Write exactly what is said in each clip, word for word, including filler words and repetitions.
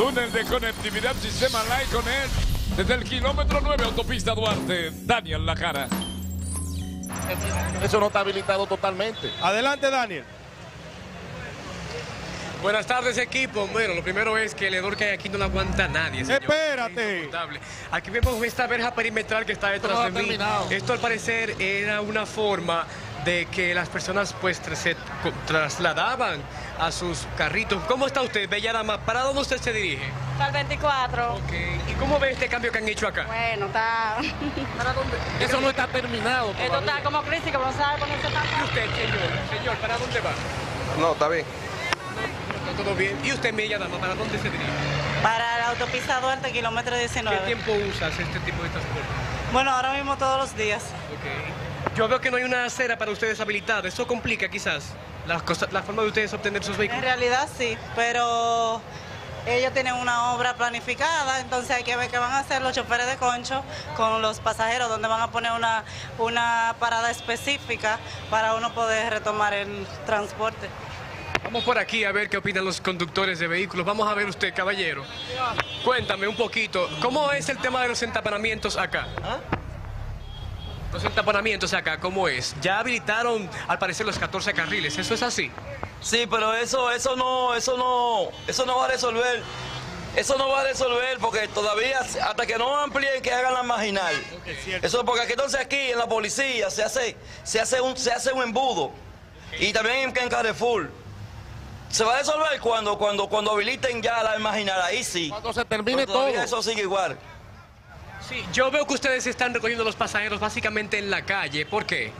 Túnel de conectividad, sistema Light Connect, desde el kilómetro nueve, Autopista Duarte, Daniel Lajara. Eso no está habilitado totalmente. Adelante, Daniel. Buenas tardes, equipo. Bueno, lo primero es que el hedor que hay aquí no lo aguanta nadie, señor. ¡Espérate! Aquí vemos esta verja perimetral que está detrás de mí. Esto, al parecer, era una forma de que las personas pues se trasladaban a sus carritos. ¿Cómo está usted, bella dama? ¿Para dónde usted se dirige? Para el veinticuatro. Ok. ¿Y cómo ve este cambio que han hecho acá? Bueno, está... ¿Para dónde? Eso no está terminado. Esto está como crítico, no sabe cómo se está. ¿Y usted, señor? Señor, ¿para dónde va? No, está bien. Todo bien. ¿Y usted, bella dama, para dónde se dirige? Para la Autopista Duarte, kilómetro diecinueve. ¿Qué tiempo usas este tipo de transporte? Bueno, ahora mismo todos los días. Ok. Yo veo que no hay una acera para ustedes habilitada. ¿Eso complica quizás las cosas, la forma de ustedes obtener sus vehículos? En realidad sí, pero ellos tienen una obra planificada, entonces hay que ver qué van a hacer los choferes de concho con los pasajeros, donde van a poner una, una parada específica para uno poder retomar el transporte. Vamos por aquí a ver qué opinan los conductores de vehículos. Vamos a ver usted, caballero. Cuéntame un poquito, ¿cómo es el tema de los entaponamientos acá? ¿Ah? Los entaponamientos acá, ¿cómo es? Ya habilitaron, al parecer, los catorce carriles. ¿Eso es así? Sí, pero eso, eso no, eso no, eso no va a resolver. Eso no va a resolver porque todavía, hasta que no amplíen, que hagan la marginal. Okay, eso porque aquí, entonces aquí en la policía se hace, se hace un, se hace un embudo. Okay. Y también en Carrefour. Se va a resolver cuando, cuando, cuando habiliten ya la marginal, ahí sí. Cuando se termine todo. Eso sigue igual. Sí, yo veo que ustedes están recogiendo los pasajeros básicamente en la calle. ¿Por qué?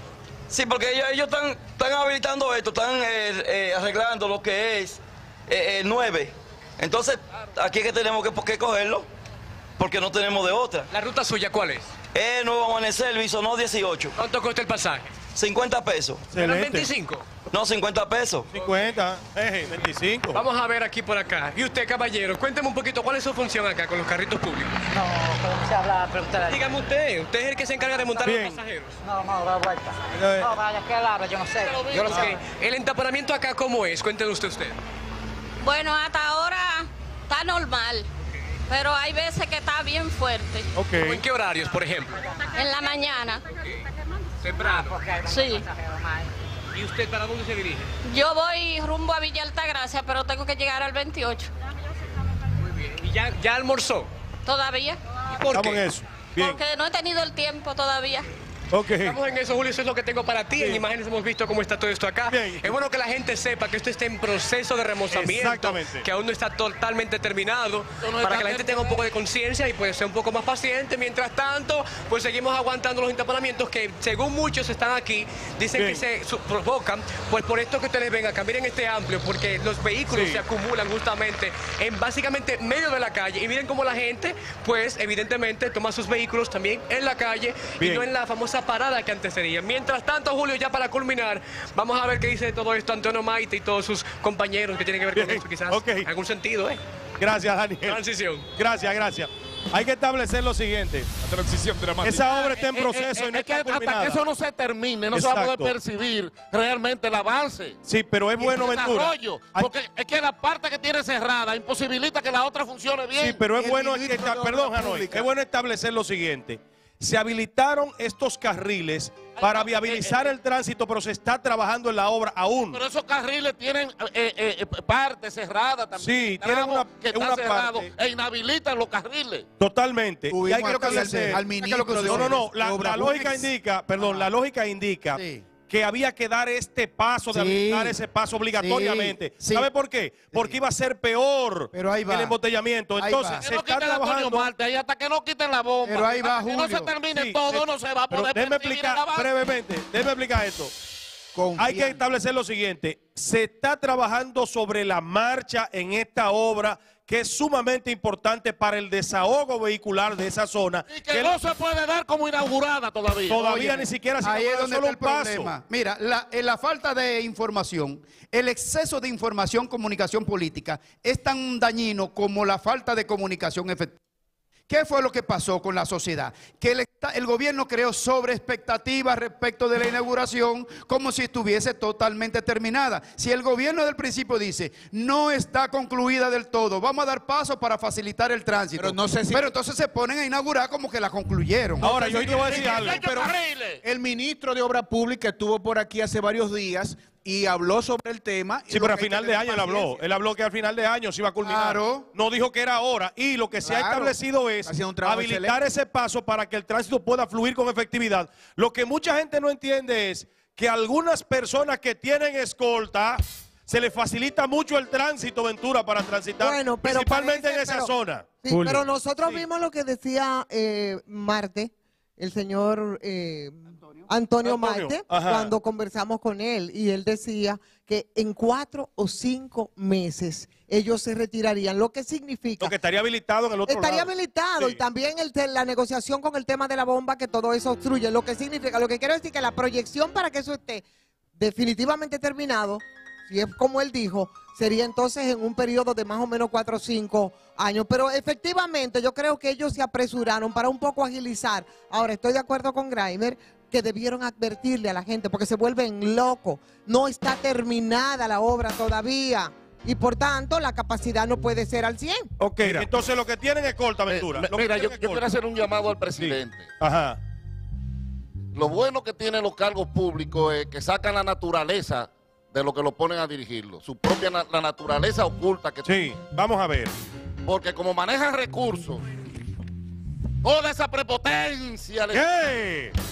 Sí, porque ellos, ellos están, están habilitando esto, están eh, eh, arreglando lo que es eh, eh, nueve. Entonces, aquí es que tenemos que, que cogerlo, porque no tenemos de otra. ¿La ruta suya cuál es? Eh, Nuevo Amanecer, Bisonó dieciocho. ¿Cuánto cuesta el pasaje? cincuenta pesos. Excelente. ¿veinticinco? No, cincuenta pesos. cincuenta, eh, veinticinco. Vamos a ver aquí por acá. Y usted, caballero, cuénteme un poquito, ¿cuál es su función acá con los carritos públicos? No, no se habla, preguntar. Dígame usted, ¿usted es el que se encarga de montar bien. Los pasajeros? No, no, da vuelta. No, vaya, que él habla, yo no sé. Yo no sé. ¿El entaponamiento acá cómo es? Cuéntenos usted, usted. Bueno, hasta ahora está normal. Pero hay veces que está bien fuerte. Okay. ¿En qué horarios, por ejemplo? En la mañana. Okay. ¿Temprano? Sí. ¿Y usted para dónde se dirige? Yo voy rumbo a Villa Altagracia, pero tengo que llegar al veintiocho. Muy bien. ¿Y ya, ya almorzó? Todavía. ¿Y por qué? Eso. Porque no he tenido el tiempo todavía. Okay. Estamos en eso, Julio, eso es lo que tengo para ti. Bien. En imágenes hemos visto cómo está todo esto acá. Bien. Es bueno que la gente sepa que esto está en proceso de remozamiento, que aún no está totalmente terminado, no para que la gente tenga un poco de conciencia y puede ser un poco más paciente. Mientras tanto, pues seguimos aguantando los entaponamientos que, según muchos están aquí, dicen bien. Que se provocan, pues por esto que ustedes ven acá, miren este amplio, porque los vehículos sí. Se acumulan justamente en básicamente medio de la calle. Y miren cómo la gente, pues evidentemente, toma sus vehículos también en la calle bien. Y no en la famosa parada que antecedía. Mientras tanto, Julio, ya para culminar, vamos a ver qué dice de todo esto Antonio Marte y todos sus compañeros que tienen que ver con bien, esto, quizás. Okay. En algún sentido, ¿eh? Gracias, Daniel. Transición. Gracias, gracias. Hay que establecer lo siguiente. La transición dramática. Esa obra está en proceso eh, eh, y no es está que culminada. Hasta que eso no se termine, no exacto. Se va a poder percibir realmente el avance. Sí, pero es bueno, Ventura. Porque hay... es que la parte que tiene cerrada imposibilita que la otra funcione bien. Sí, pero es el bueno, que está... perdón, Hanoi, es bueno establecer lo siguiente. Se habilitaron estos carriles para viabilizar el tránsito, pero se está trabajando en la obra aún. Pero esos carriles tienen eh, eh, parte cerrada también. Sí, tienen una, que está una cerrado, parte. E inhabilitan los carriles. Totalmente. Y hay que lo que hacer. Al ministro que no, no, no. La, la lógica indica, perdón, ah, la lógica indica sí. Que había que dar este paso, de sí, habilitar ese paso obligatoriamente. Sí, sí. ¿Sabe por qué? Porque sí. Iba a ser peor pero ahí va. El embotellamiento. Ahí entonces, va. Se no está trabajando... Marte, ahí hasta que no quiten la bomba, pero ahí va, hasta Julio. Que no se termine sí, todo, sí. No se va a poder déjeme explicar brevemente, déjeme explicar esto. Confiante. Hay que establecer lo siguiente. Se está trabajando sobre la marcha en esta obra que es sumamente importante para el desahogo vehicular de esa zona. Y que, que no se puede dar como inaugurada todavía. Todavía oye, ni siquiera se ahí es donde está el problema. Mira, la, la falta de información, el exceso de información, comunicación política, es tan dañino como la falta de comunicación efectiva. ¿Qué fue lo que pasó con la sociedad? Que el, el gobierno creó sobre expectativas respecto de la inauguración como si estuviese totalmente terminada. Si el gobierno del principio dice, no está concluida del todo, vamos a dar paso para facilitar el tránsito. Pero, no sé si... pero entonces se ponen a inaugurar como que la concluyeron. Ahora, yo hoy te voy a decir algo. Pero el ministro de Obras Públicas estuvo por aquí hace varios días y habló sobre el tema. Sí, pero al final de año él habló. Él habló que al final de año se iba a culminar. Claro. No dijo que era ahora. Y lo que se ha establecido es habilitar ese paso para que el tránsito pueda fluir con efectividad. Lo que mucha gente no entiende es que algunas personas que tienen escolta se les facilita mucho el tránsito, Ventura, para transitar, bueno, pero principalmente parece, en esa pero, zona. Sí, pero nosotros sí. vimos lo que decía eh, Marte, el señor... Eh, Antonio Marte, Ajá. cuando conversamos con él, y él decía que en cuatro o cinco meses ellos se retirarían, lo que significa... Lo que estaría habilitado en el otro estaría lado. Estaría habilitado, sí. Y también el, la negociación con el tema de la bomba, que todo eso obstruye, lo que significa, lo que quiero decir que la proyección para que eso esté definitivamente terminado, si es como él dijo, sería entonces en un periodo de más o menos cuatro o cinco años, pero efectivamente yo creo que ellos se apresuraron para un poco agilizar. Ahora, estoy de acuerdo con Graimer, que debieron advertirle a la gente, porque se vuelven locos. No está terminada la obra todavía. Y por tanto, la capacidad no puede ser al cien. Ok, mira, entonces lo que tienen es corta, Ventura. Eh, mira, yo, yo quiero hacer un llamado al presidente. Sí. Ajá. Lo bueno que tienen los cargos públicos es que sacan la naturaleza de lo que lo ponen a dirigirlo. Su propia na la naturaleza oculta que tienen. Sí, vamos a ver. Porque como manejan recursos, toda esa prepotencia... ¿Qué? Les...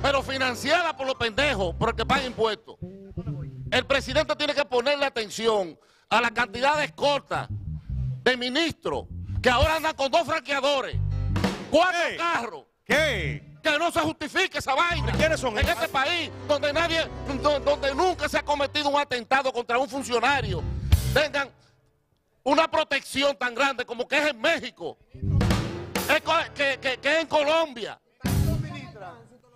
pero financiada por los pendejos, por el que paga impuestos. El presidente tiene que ponerle atención a la cantidad de escoltas de ministros que ahora andan con dos franqueadores, cuatro ¿Qué? carros. ¿Qué? Que no se justifique esa vaina. ¿Quiénes son? En este país donde nadie, donde nunca se ha cometido un atentado contra un funcionario, tengan una protección tan grande como que es en México, es que, que, que es en Colombia.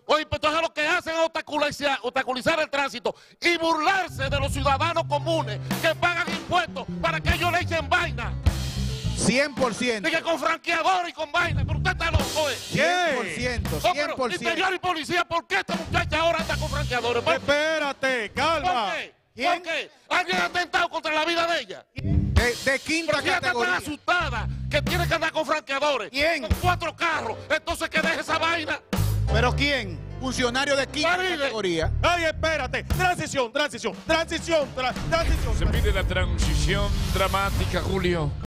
Oye, pues entonces lo que hacen es obstaculizar, obstaculizar el tránsito y burlarse de los ciudadanos comunes que pagan impuestos para que ellos le echen vaina. cien por ciento. Y que con franqueador y con vaina, pero usted está loco, ¿eh? cien por ciento, cien por ciento. No, pero interior y policía, ¿por qué esta muchacha ahora anda con franqueadores? ¿Por? Espérate, calma. ¿Por qué? ¿Quién? ¿Por qué? ¿Alguien ha atentado contra la vida de ella? De, de quinta Porque categoría. Porque ella está tan asustada que tiene que andar con franqueadores. ¿Quién? Con cuatro carros, entonces que deje esa vaina. ¿Pero quién? Funcionario de quinta categoría. ¡Ay, espérate! Transición, transición, transición, tra transición. Se pide la transición dramática, Julio.